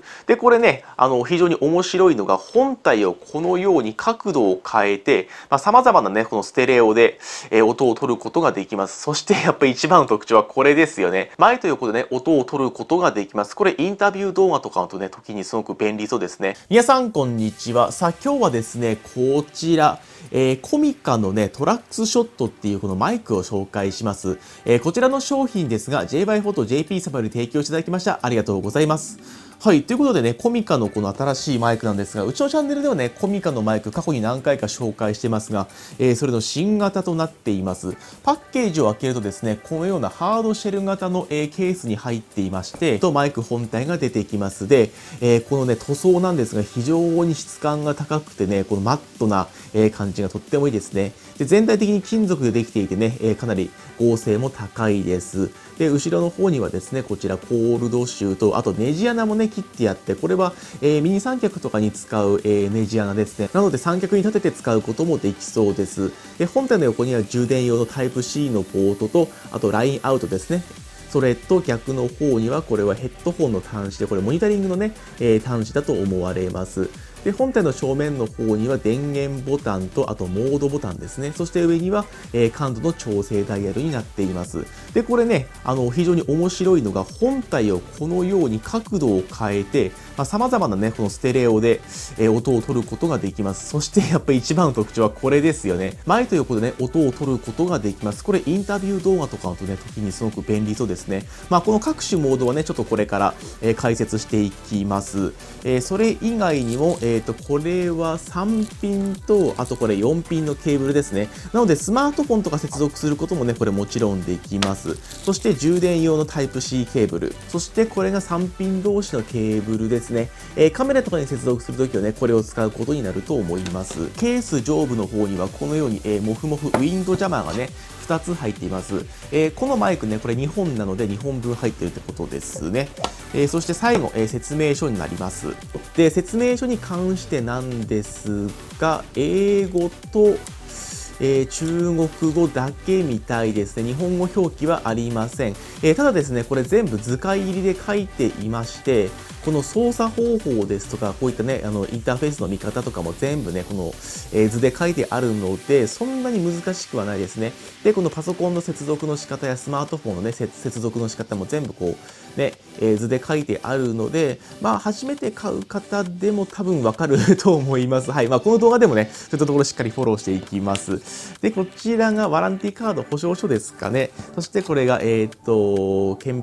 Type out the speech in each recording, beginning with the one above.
ます。で、これね、非常に面白いのが、本体をこのように角度を変えて、様々なね、このステレオで音を取ることができます。そして、やっぱり一番の特徴はこれですよね。前と横でね、音を取ることができます。これ、インタビュー動画とかの時にすごく便利そうですね。皆さん、こんにちは。さあ、今日はですね、こちら、コミカのね、トラックスショットっていうこのマイクを紹介します。こちらの商品ですが、JY4 と JP 様より提供していただきました。ありがとうございます。はい。ということでね、コミカのこの新しいマイクなんですが、うちのチャンネルではね、コミカのマイク過去に何回か紹介してますが、それの新型となっています。パッケージを開けるとですね、このようなハードシェル型の、ケースに入っていまして、マイク本体が出てきます。で、このね、塗装なんですが、非常に質感が高くてね、このマットな感じがとってもいいですね。で、全体的に金属でできていてね、かなり剛性も高いです。で、後ろの方にはですね、こちらコールドシューと、あとネジ穴もね、切ってあって、これは、ミニ三脚とかに使う、ネジ穴ですね。なので三脚に立てて使うこともできそうです。で、本体の横には充電用の Type-C のポートと、あとラインアウトですね。それと逆の方には、これはヘッドホンの端子で、これモニタリングのね、端子だと思われます。で、本体の正面の方には電源ボタンと、あとモードボタンですね。そして上には、感度の調整ダイヤルになっています。で、これね、非常に面白いのが、本体をこのように角度を変えて、様々なね、このステレオで、音を取ることができます。そして、やっぱり一番の特徴はこれですよね。前と横でね、音を取ることができます。これ、インタビュー動画とかの時にすごく便利そうですね。この各種モードはね、ちょっとこれから、解説していきます。それ以外にも、これは3ピンと、あとこれ4ピンのケーブルですね。なので、スマートフォンとか接続することもね、これもちろんできます。そして、充電用の Type-C ケーブル。そして、これが3ピン同士のケーブルですね。カメラとかに接続するときはね、これを使うことになると思います。ケース上部の方には、このように、モフモフウィンドジャマーがね、2つ入っています。このマイクね、これ2本なので2本分入っているってことですね。そして最後、説明書になります。で、説明書に関してなんですが、英語と、中国語だけみたいですね。日本語表記はありません。ただですね、これ全部図解入りで書いていまして、この操作方法ですとか、こういったね、インターフェースの見方とかも全部ね、この図で書いてあるので、そんなに難しくはないですね。で、このパソコンの接続の仕方やスマートフォンのね、接続の仕方も全部こう、ね、図で書いてあるので、初めて買う方でも多分わかると思います。はい。この動画でもね、そういったところしっかりフォローしていきます。で、こちらがワランティカード保証書ですかね。そしてこれが、検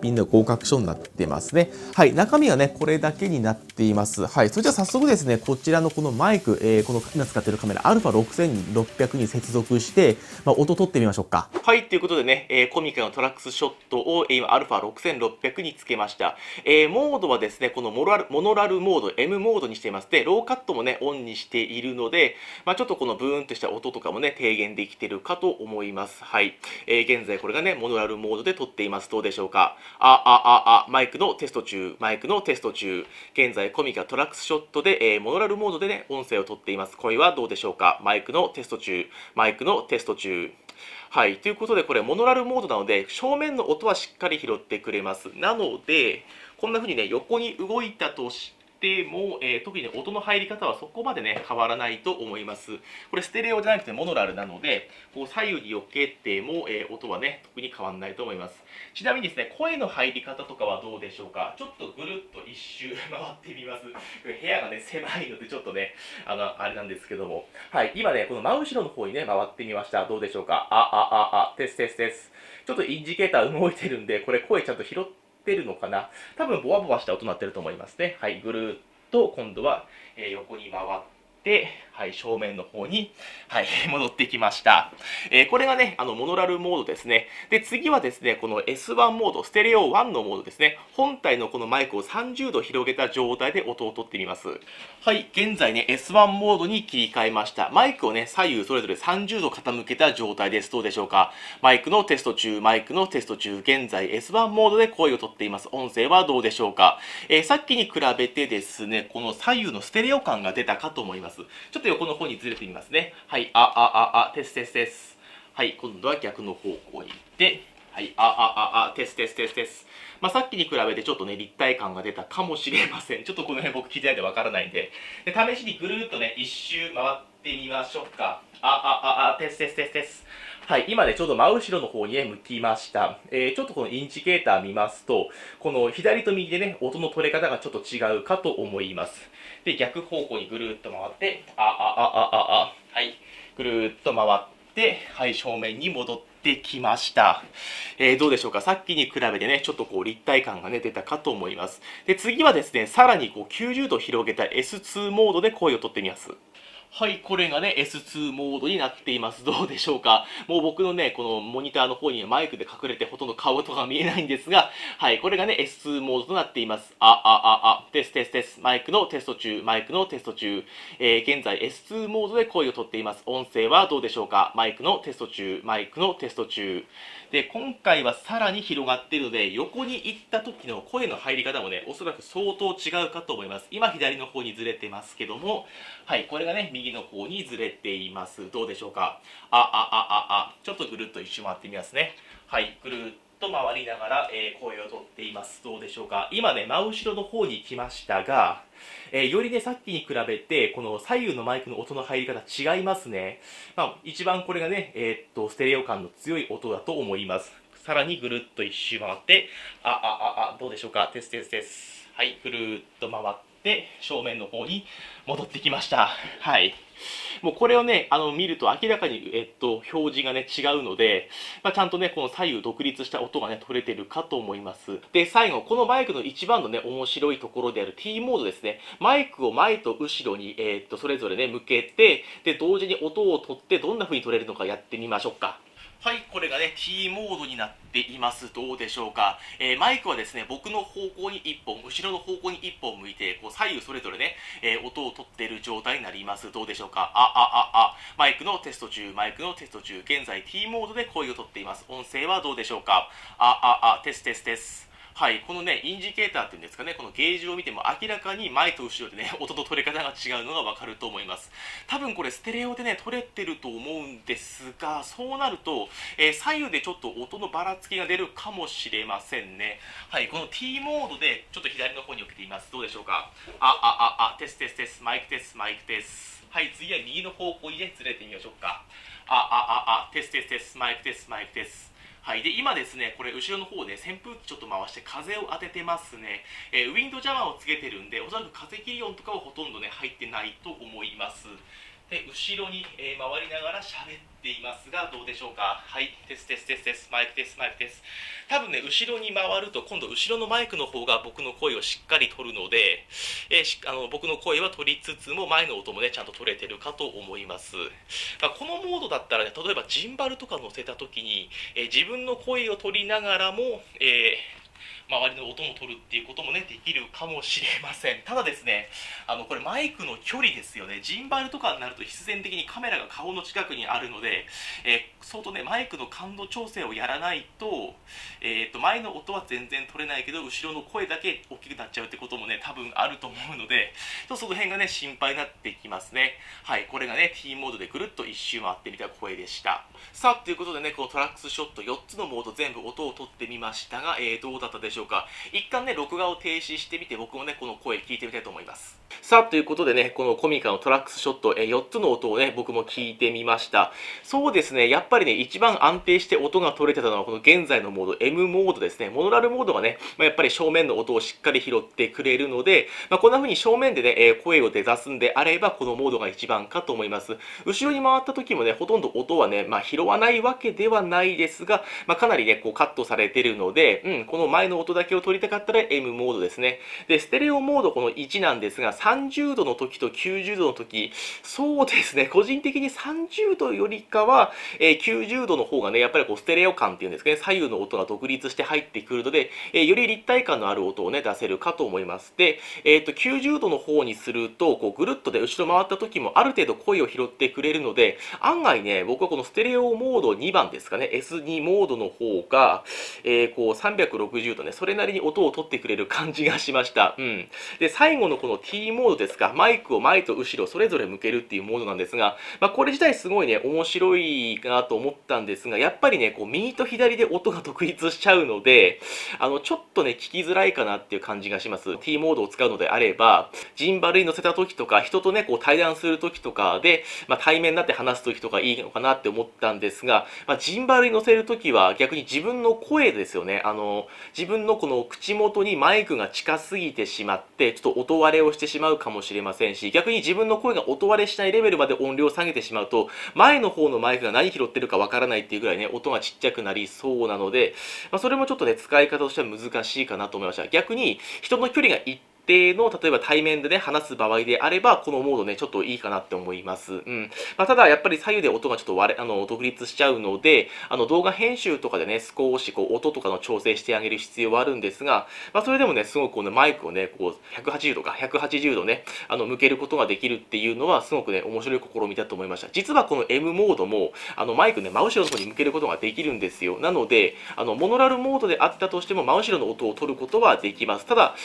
品の合格書になってますね。はい。中身はね、これだけになっています。はい。それじゃあ早速ですね、こちらのこのマイク、この今使っているカメラ α6600 に接続して、音を取ってみましょうか。はい。ということでね、コミカのトラックスショットを今 α6600 につけました。モードはですね、このモノラルモード、M モードにしています。で、ローカットもね、オンにしているので、ちょっとこのブーンとした音とかもね、低減できているかと思います。はい。現在これがね、モノラルモードで撮っています。どうでしょうか。マイクのテスト中。現在、コミカトラックスショットで、モノラルモードでね、音声を撮っています。声はどうでしょうか。マイクのテスト中。はい。ということで、これ、モノラルモードなので、正面の音はしっかり拾ってくれます。なので、こんな風にね、横に動いたとして、でも、特に音の入り方はそこまでね、変わらないと思います。これ、ステレオじゃなくてモノラルなので、こう左右によけても、音はね、特に変わらないと思います。ちなみにですね、声の入り方とかはどうでしょうか。ちょっとぐるっと一周回ってみます。部屋がね、狭いので、ちょっとね、あれなんですけども。はい、今ね、この真後ろの方にね、回ってみました。どうでしょうか。テス。ちょっとインジケーター動いてるんで、これ、声ちゃんと拾って、出るのかな。多分ボワボワした音になってると思いますね。はい、ぐるーっと今度は横に回って、はい、正面の方に、はい、戻ってきました。これがね、モノラルモードですね。で、次はですね、この S1 モード、ステレオ1のモードですね。本体のこのマイクを30度広げた状態で音を取ってみます。はい、現在ね、S1 モードに切り替えました。マイクをね、左右それぞれ30度傾けた状態です。どうでしょうか。マイクのテスト中、現在 S1 モードで声を取っています。音声はどうでしょうか。さっきに比べてですね、この左右のステレオ感が出たかと思います。ちょっと横の方にずれてみますね。はい、テス。はい、今度は逆の方向に行って、はい、テス。まあ、さっきに比べてちょっとね、立体感が出たかもしれません。ちょっとこの辺僕聞いてないでわからないんで。で、試しにぐるーっとね、一周回ってみましょうか。テス。はい、今ね、ちょうど真後ろの方にね、向きました。ちょっとこのインジケーター見ますと、この左と右でね、音の取れ方がちょっと違うかと思います。で、逆方向にぐるーっと回って、はい、ぐるーっと回って、はい、正面に戻って、できました。どうでしょうか。さっきに比べてね、ちょっとこう立体感がね、出たかと思います。で、次はですね、さらにこう90度広げた S2 モードで声を取ってみます。はい、これがね、S2 モードになっています。どうでしょうか。もう僕のね、このモニターの方にマイクで隠れてほとんど顔とか見えないんですが、はい、これがね、S2 モードとなっています。テス。マイクのテスト中。現在 S2 モードで声を取っています。音声はどうでしょうか。マイクのテスト中。で、今回はさらに広がっているので、横に行った時の声の入り方もね、おそらく相当違うかと思います。今、左の方にずれてますけども、はい、これがね、右の方にずれています。どうでしょうか。ちょっとぐるっと一周回ってみますね。はい、ぐるっと回りながら、声をとっています。どうでしょうか。今ね、真後ろの方に来ましたが、よりね、さっきに比べて、この左右のマイクの音の入り方違いますね。まあ、一番これがね、ステレオ感の強い音だと思います。さらにぐるっと一周回って、どうでしょうか。テス。はい、ぐるっと回って、で、正面の方に戻ってきました。はい。もうこれをね、見ると明らかに、表示がね、違うので、まあ、ちゃんとね、この左右独立した音がね、取れてるかと思います。で、最後、このマイクの一番のね、面白いところである T モードですね。マイクを前と後ろに、それぞれね、向けて、で、同時に音を取って、どんな風に取れるのかやってみましょうか。はい、これがね、T モードになっています。どうでしょうか。マイクはですね、僕の方向に1本、後ろの方向に1本向いて、こう左右それぞれね、音を取っている状態になります。どうでしょうか。マイクのテスト中。現在 T モードで声を取っています。音声はどうでしょうか。テス。はい、このね、インジケーターっていうんですかね、このゲージを見ても明らかに前と後ろでね、音の取れ方が違うのがわかると思います。多分これステレオでね、取れてると思うんですが、そうなると、左右でちょっと音のばらつきが出るかもしれませんね。はい、この T モードでちょっと左の方に置けています。どうでしょうか。テス。マイクテス。はい、次は右の方向にね、ずれてみましょうか。テス。マイクテス。はい。で、今ですね、これ後ろの方で扇風機ちょっと回して風を当ててますね。ウィンドジャマーをつけてるんで、おそらく風切り音とかはほとんどね、入ってないと思います。で、後ろに、回りながら喋っていますが、どうでしょうか。はい。テス。マイクテス。多分ね、後ろに回ると、今度後ろのマイクの方が僕の声をしっかり取るので、僕の声は取りつつも、前の音もね、ちゃんと取れてるかと思います。まあ、このモードだったらね、例えばジンバルとか乗せた時に、自分の声を取りながらも、周りの音も取るっていうこともね、できるかもしれません。ただですね、これマイクの距離ですよね。ジンバルとかになると必然的にカメラが顔の近くにあるので、相当ね、マイクの感度調整をやらないと、前の音は全然取れないけど、後ろの声だけ大きくなっちゃうってこともね、多分あると思うので、ちょっとその辺がね、心配になってきますね。はい、これがね、T モードでぐるっと一周回ってみた声でした。さあ、ということでね、このトラックスショット4つのモード全部音を取ってみましたが、どうだったでしょうか。一旦ね、録画を停止してみて、僕もね、この声聞いてみたいと思います。さあ、ということでね、このコミカのトラックスショット、4つの音をね、僕も聞いてみました。そうですね、やっぱりね、一番安定して音が取れてたのは、この現在のモード、M モードですね。モノラルモードがね、まあ、やっぱり正面の音をしっかり拾ってくれるので、まあ、こんな風に正面でね、声を出すんであれば、このモードが一番かと思います。後ろに回った時もね、ほとんど音はね、まあ、拾わないわけではないですが、まあ、かなりね、こうカットされてるので、うん、この前の音だけを取りたかったら M モードですね。で、ステレオモードこの1なんですが、30度の時と90度の時、そうですね、個人的に30度よりかは、90度の方がね、やっぱりこうステレオ感っていうんですかね、左右の音が独立して入ってくるので、より立体感のある音をね、出せるかと思います。で、90度の方にすると、こうぐるっとで後ろ回った時もある程度声を拾ってくれるので、案外ね、僕はこのステレオモード2番ですかね、S2 モードの方が、こう360度ね、ね、それなりに音を取ってくれる感じがしました。で、最後のこの T モードですか、マイクを前と後ろそれぞれ向けるっていうモードなんですが、これ自体すごいね、面白いなと思ったんですが、やっぱりね、こう右と左で音が独立しちゃうので、ちょっとね、聞きづらいかなっていう感じがします。T モードを使うのであれば、ジンバルに乗せた時とか、人とね、こう対談する時とかで、対面になって話す時とかいいのかなって思ったんですが、ジンバルに乗せる時は逆に自分の声ですよね。自分のこの口元にマイクが近すぎてしまって、ちょっと音割れをしてしまうかもしれませんし、逆に自分の声が音割れしないレベルまで音量を下げてしまうと、前の方のマイクが何拾ってるかわからないっていうぐらいね、音がちっちゃくなりそうなので、それもちょっとね、使い方としては難しいかなと思いました。逆に人の距離が一定の、例えば対面でね、話す場合であれば、このモードね、ちょっといいかなって思います。ただ、やっぱり左右で音がちょっと独立しちゃうので、動画編集とかでね、少しこう、音とかの調整してあげる必要はあるんですが、それでもね、すごくこのマイクをね、こう、180度か、180度ね、向けることができるっていうのは、すごくね、面白い試みだと思いました。実はこの M モードも、マイクね、真後ろの方に向けることができるんですよ。なので、モノラルモードであったとしても、真後ろの音を取ることはできます。ただ、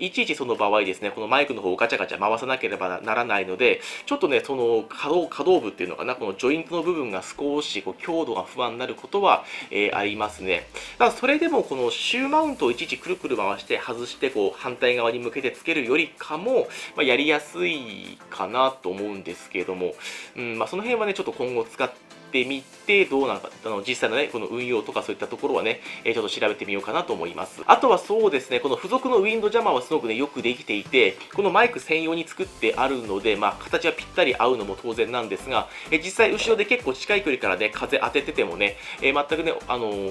いちいちその場合ですね、このマイクの方をガチャガチャ回さなければならないので、ちょっとね、その可動部っていうのかな、このジョイントの部分が少しこう強度が不安になることは、ありますね。だからそれでもこのシューマウントをいちいちくるくる回して外して、こう反対側に向けてつけるよりかも、やりやすいかなと思うんですけれども、その辺はね、ちょっと今後使ってみて、どうなのか、実際のね、この運用とかそういったところはね、ちょっと調べてみようかなと思います。あとはそうですね、この付属のウィンドジャマーはすごくね、よくできていて、このマイク専用に作ってあるので、形はぴったり合うのも当然なんですが、実際後ろで結構近い距離からね、風当てててもね、全くね、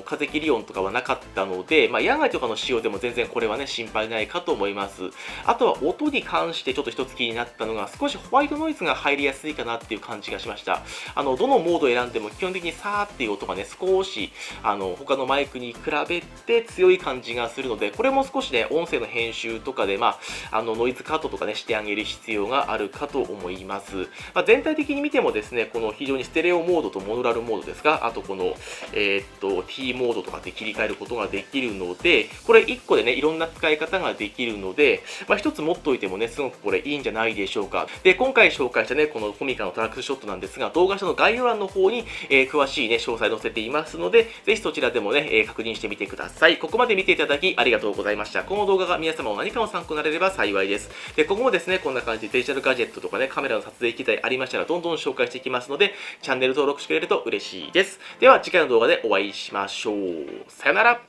風切り音とかはなかったので、野外とかの仕様でも全然これはね、心配ないかと思います。あとは音に関してちょっと一つ気になったのが、少しホワイトノイズが入りやすいかなっていう感じがしました。どのモードを選んでも基本的にさーっていう音がね、少し、他のマイクに比べて強い感じがするので、これも少しね、音声の編集とかで、ノイズカットとかね、してあげる必要があるかと思います。全体的に見てもですね、この非常にステレオモードとモノラルモードですか、あとこの、T モードとかで切り替えることができるので、これ1個でね、いろんな使い方ができるので、1つ持っておいてもね、すごくこれいいんじゃないでしょうか。で、今回紹介したね、このコミカのトラックショットなんですが、動画下の概要欄の方に、詳しいね、詳細載せていますので、ぜひそちらでもね、確認してみてください。ここまで見ていただきありがとうございました。この動画が皆様の何かの参考になれれば幸いです。で、今後もですね、こんな感じでデジタルガジェットとかね、カメラの撮影機材ありましたらどんどん紹介していきますので、チャンネル登録してくれると嬉しいです。では次回の動画でお会いしましょう。さよなら。